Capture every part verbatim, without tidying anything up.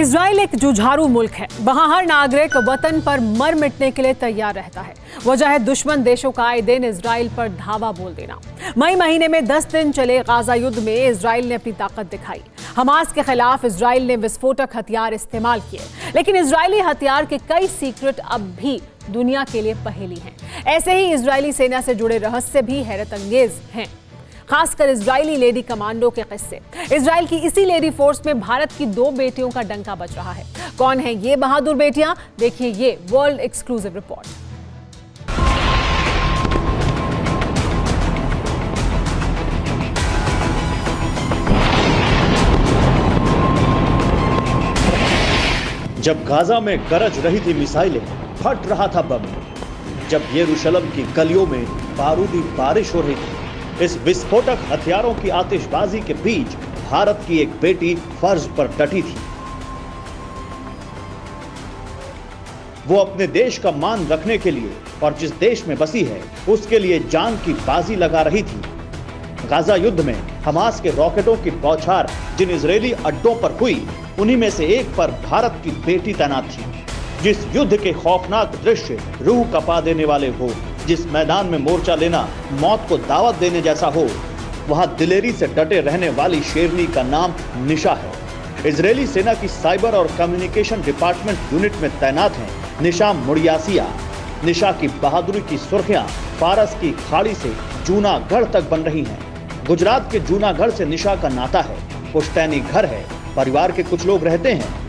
Israel एक जुझारू मुल्क है। वहाँ हर नागरिक वतन पर मर मिटने के लिए तैयार रहता है। वजह है दुश्मन देशों का आए दिन इसराइल पर धावा बोल देना। मई महीने में दस दिन चले गाजा युद्ध में इसराइल ने अपनी ताकत दिखाई। हमास के खिलाफ इसराइल ने विस्फोटक हथियार इस्तेमाल किए, लेकिन इसराइली हथियार के कई सीक्रेट अब भी दुनिया के लिए पहेली हैं। ऐसे ही इसराइली सेना से जुड़े रहस्य भी हैरत अंगेज हैं, खासकर इजरायली लेडी कमांडो के किस्से। इजराइल की इसी लेडी फोर्स में भारत की दो बेटियों का डंका बज रहा है। कौन है ये बहादुर बेटियां? देखिए ये वर्ल्ड एक्सक्लूसिव रिपोर्ट। जब गाजा में गरज रही थी मिसाइलें, फट रहा था बम, जब यरूशलेम की गलियों में बारूदी बारिश हो रही थी, इस विस्फोटक हथियारों की आतिशबाजी के बीच भारत की एक बेटी फर्ज पर डटी थी। वो अपने देश का मान रखने के लिए और जिस देश में बसी है उसके लिए जान की बाजी लगा रही थी। गाजा युद्ध में हमास के रॉकेटों की बौछार जिन इजरायली अड्डों पर हुई, उन्हीं में से एक पर भारत की बेटी तैनात थी। जिस युद्ध के खौफनाक दृश्य रूह कपा देने वाले हो, जिस मैदान में मोर्चा लेना मौत को दावत देने जैसा हो, वहां दिलेरी से डटे रहने वाली शेरनी का नाम निशा है। इजरायली सेना की साइबर और कम्युनिकेशन डिपार्टमेंट यूनिट में तैनात हैं निशा मुनियासिया। निशा की बहादुरी की सुर्खियां फारस की खाड़ी से जूनागढ़ तक बन रही हैं। गुजरात के जूनागढ़ से निशा का नाता है। पुश्तैनी घर है, परिवार के कुछ लोग रहते हैं।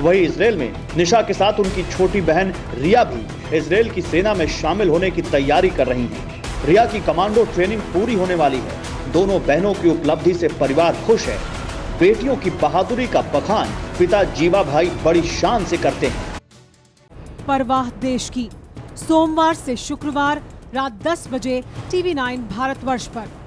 वहीं इसराइल में निशा के साथ उनकी छोटी बहन रिया भी इसराइल की सेना में शामिल होने की तैयारी कर रही हैं। रिया की कमांडो ट्रेनिंग पूरी होने वाली है। दोनों बहनों की उपलब्धि से परिवार खुश है। बेटियों की बहादुरी का बखान पिता जीवा भाई बड़ी शान से करते हैं। परवाह देश की, सोमवार से शुक्रवार रात दस बजे टीवी नाइन भारतवर्ष पर।